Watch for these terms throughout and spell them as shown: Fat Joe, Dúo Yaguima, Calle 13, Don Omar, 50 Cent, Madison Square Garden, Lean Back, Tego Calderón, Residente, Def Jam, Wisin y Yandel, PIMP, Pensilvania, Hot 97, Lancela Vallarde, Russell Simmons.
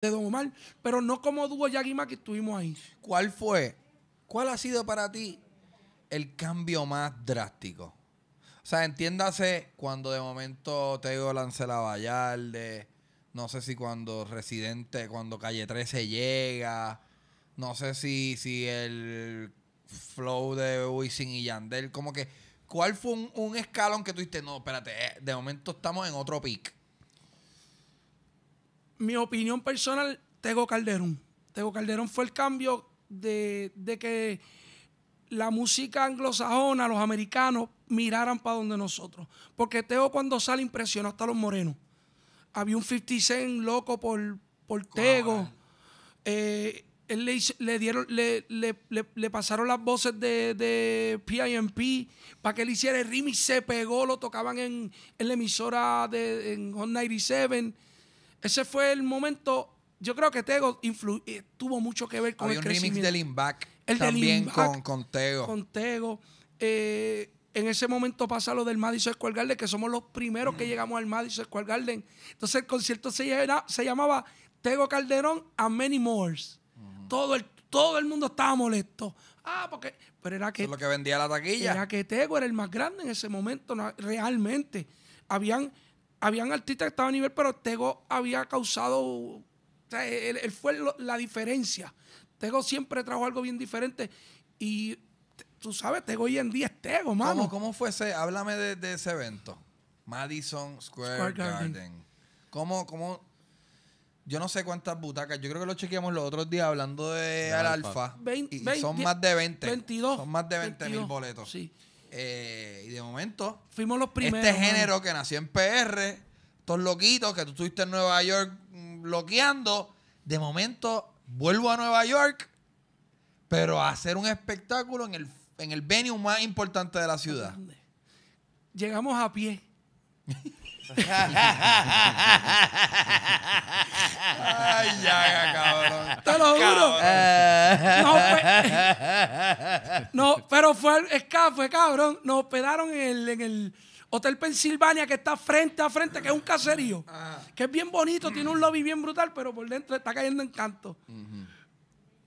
de Don Omar, pero no como Dúo Yaguima que estuvimos ahí. ¿Cuál fue? ¿Cuál ha sido para ti el cambio más drástico? O sea, entiéndase cuando de momento Tego Lancela Vallarde, no sé si cuando Residente, cuando Calle 13 llega, no sé si el flow de Wisin y Yandel, como que, ¿cuál fue un escalón que tú dijiste? No, espérate, de momento estamos en otro pic. Mi opinión personal, Tego Calderón. Tego Calderón fue el cambio de que la música anglosajona, los americanos, miraran para donde nosotros. Porque Tego cuando sale impresionó hasta los morenos. Había un 50 Cent loco por Tego. Él le pasaron las voces de PIMP para que él hiciera el remix. Se pegó, lo tocaban en la emisora en Hot 97. Ese fue el momento. Yo creo que Tego tuvo mucho que ver con el crecimiento. Había un remix de Lean Back también con Tego. Con Tego. En ese momento pasa lo del Madison Square Garden, que somos los primeros que llegamos al Madison Square Garden. Entonces el concierto se llamaba Tego Calderón and Many Mores. Todo el mundo estaba molesto. Porque... Pero era que... Eso es lo que vendía la taquilla. Era que Tego era el más grande en ese momento, realmente. Habían artistas que estaban a nivel, pero Tego había causado... O sea, él fue la diferencia. Tego siempre trajo algo bien diferente. Y tú sabes, Tego hoy en día es Tego, mano. ¿Cómo fue ese? Háblame de ese evento. Madison Square Garden. ¿Cómo? Yo no sé cuántas butacas. Yo creo que lo chequeamos los otros días hablando de El Alfa. Son más de 20. 22. Son más de 20,000 boletos. Sí. Y de momento fuimos los primeros, este género, mano, que nació en PR, estos loquitos que tú estuviste en Nueva York bloqueando, de momento vuelvo a Nueva York, pero a hacer un espectáculo en el venue más importante de la ciudad. Llegamos a pie. Ay, ya, cabrón. Te lo juro. No, pero fue cabrón. Nos hospedaron en el Hotel Pensilvania, que está frente a frente, que es un caserío. Que es bien bonito, tiene un lobby bien brutal, pero por dentro está cayendo en canto.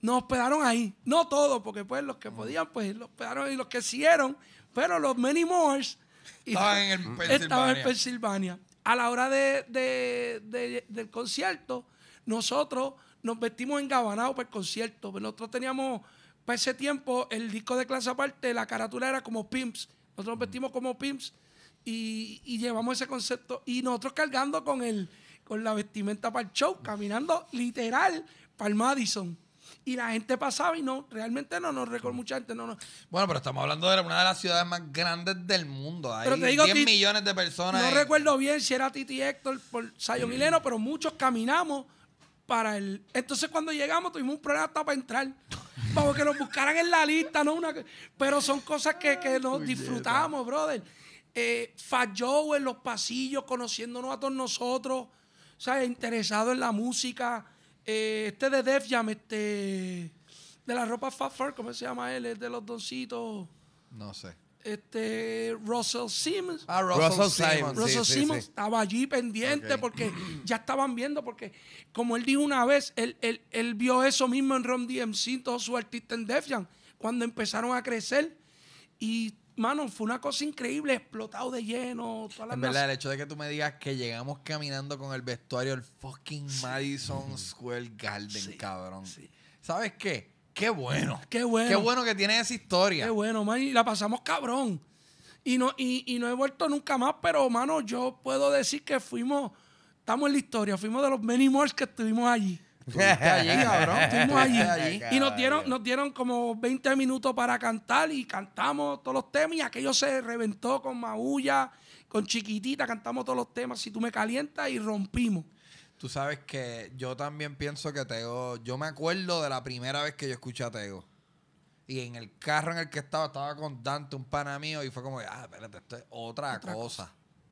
Nos hospedaron ahí. No todos, porque pues los que podían, pues los hospedaron, y los que hicieron, pero los many mores estaban en Pensilvania. A la hora del concierto, nosotros nos vestimos engabanados para el concierto. Nosotros teníamos, para ese tiempo, el disco de Clase Aparte, la carátula era como Pimps. Nosotros nos vestimos como Pimps y llevamos ese concepto. Y nosotros cargando con la vestimenta para el show, caminando literal para el Madison. Y la gente pasaba y realmente no nos recordó mucha gente. No. Bueno, pero estamos hablando de una de las ciudades más grandes del mundo. Hay 10 millones de personas. No recuerdo bien si era Titi Héctor por Sayo Mileno, pero muchos caminamos para el... Entonces cuando llegamos tuvimos un problema hasta para entrar. Para que nos buscaran en la lista. Pero son cosas que nos disfrutamos, brother. Fat Joe en los pasillos, conociéndonos a todos nosotros. ¿Sabes? Interesado en la música. Este de Def Jam, de la ropa Fat Fur, ¿cómo se llama él? Es de los doncitos. No sé. Russell Simmons. Russell Simmons. Russell Simmons estaba allí pendiente porque ya estaban viendo, porque como él dijo una vez, él vio eso mismo en Ron DMC, todos sus artistas en Def Jam, cuando empezaron a crecer. Y, mano, fue una cosa increíble, explotado de lleno. En verdad, el hecho de que tú me digas que llegamos caminando con el vestuario del fucking Madison Square Garden, cabrón. Sí. ¿Sabes qué? ¡Qué bueno! ¡Qué bueno! ¡Qué bueno que tienes esa historia! ¡Qué bueno, man! Y la pasamos cabrón. Y no he vuelto nunca más, pero, mano, yo puedo decir que estamos en la historia, fuimos de los many mores que estuvimos allí. Estuvimos allí y nos dieron como 20 minutos para cantar y cantamos todos los temas, y aquello se reventó con Maulla, con Chiquitita, cantamos todos los temas, Si Tú Me Calientas, y rompimos. Tú sabes que yo también pienso que Tego, yo me acuerdo de la primera vez que yo escuché a Tego, y en el carro en el que estaba con Dante, un pana mío, y fue como, espérate, esto es otra cosa.